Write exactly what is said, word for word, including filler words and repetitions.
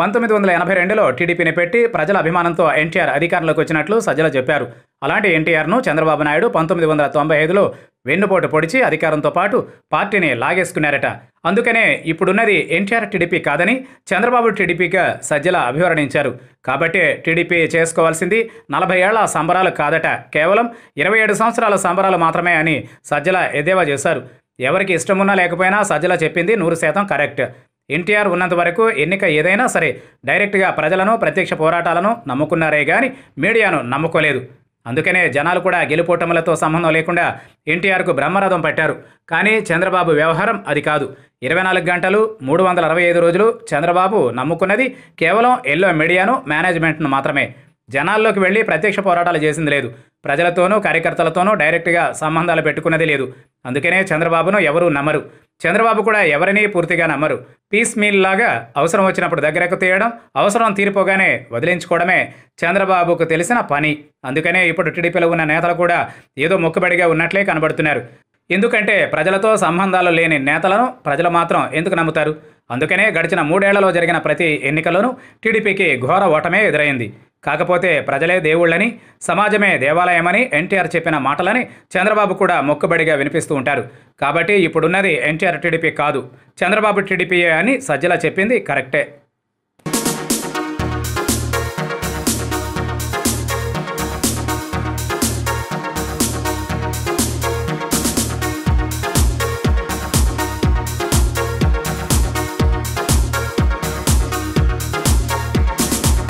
పంతొమ్మిది వందల ఎనభై రెండులో టీడీపీని పెట్టి ప్రజల అభిమానంతో ఎన్టీఆర్ అధికారంలోకి వచ్చినట్లు సజ్జల చెప్పారు. అలాంటి ఎన్టీఆర్ను చంద్రబాబు నాయుడు పంతొమ్మిది వందల తొంభై ఐదులో వెన్నుపోటు పొడిచి అధికారంతో పాటు పార్టీని లాగేసుకున్నారట. అందుకనే ఇప్పుడున్నది ఎన్టీఆర్ టీడీపీ కాదని చంద్రబాబు టీడీపీగా సజ్జల అభివర్ణించారు. కాబట్టే టీడీపీ చేసుకోవాల్సింది నలభై ఏళ్ల సంబరాలు కాదట, కేవలం ఇరవై ఏడు సంవత్సరాల సంబరాలు మాత్రమే అని సజ్జల ఎద్దేవా చేశారు. ఎవరికి ఇష్టమున్నా లేకపోయినా సజ్జల చెప్పింది నూరు శాతం కరెక్ట్. ఎన్టీఆర్ ఉన్నంత వరకు ఎన్నిక ఏదైనా సరే డైరెక్ట్గా ప్రజలను, ప్రత్యక్ష పోరాటాలను నమ్ముకున్నారే గాని మీడియాను నమ్ముకోలేదు. అందుకనే జనాలు కూడా గెలుపోటములతో సంబంధం లేకుండా ఎన్టీఆర్కు బ్రహ్మరథం పట్టారు. కానీ చంద్రబాబు వ్యవహారం అది కాదు. ఇరవై నాలుగు గంటలు మూడు వందల అరవై ఐదు రోజులు చంద్రబాబు నమ్ముకున్నది కేవలం ఎల్లో మీడియాను, మేనేజ్మెంట్ను మాత్రమే. జనాల్లోకి వెళ్ళి ప్రత్యక్ష పోరాటాలు చేసింది లేదు. ప్రజలతోనూ కార్యకర్తలతోనూ డైరెక్ట్గా సంబంధాలు పెట్టుకున్నది లేదు. అందుకనే చంద్రబాబును ఎవరూ నమ్మరు. చంద్రబాబు కూడా ఎవరినీ పూర్తిగా నమ్మరు. పీస్ మీల్ లాగా అవసరం వచ్చినప్పుడు దగ్గరకు తీయడం, అవసరం తీరిపోగానే వదిలించుకోవడమే చంద్రబాబుకు తెలిసిన పని. అందుకనే ఇప్పుడు టీడీపీలో ఉన్న నేతలు కూడా ఏదో మొక్కుబడిగా ఉన్నట్లే కనబడుతున్నారు. ఎందుకంటే ప్రజలతో సంబంధాలు లేని నేతలను ప్రజలు మాత్రం ఎందుకు నమ్ముతారు? అందుకనే గడిచిన మూడేళ్లలో జరిగిన ప్రతి ఎన్నికలోనూ టీడీపీకి ఘోర ఓటమే ఎదురైంది. కాకపోతే ప్రజలే దేవుళ్ళని, సమాజమే దేవాలయమని ఎన్టీఆర్ చెప్పిన మాటలని చంద్రబాబు కూడా మొక్కుబడిగా వినిపిస్తూ ఉంటారు. కాబట్టి ఇప్పుడున్నది ఎన్టీఆర్ టీడీపీ కాదు, చంద్రబాబు టీడీపీయే అని సజ్జల చెప్పింది కరెక్టే.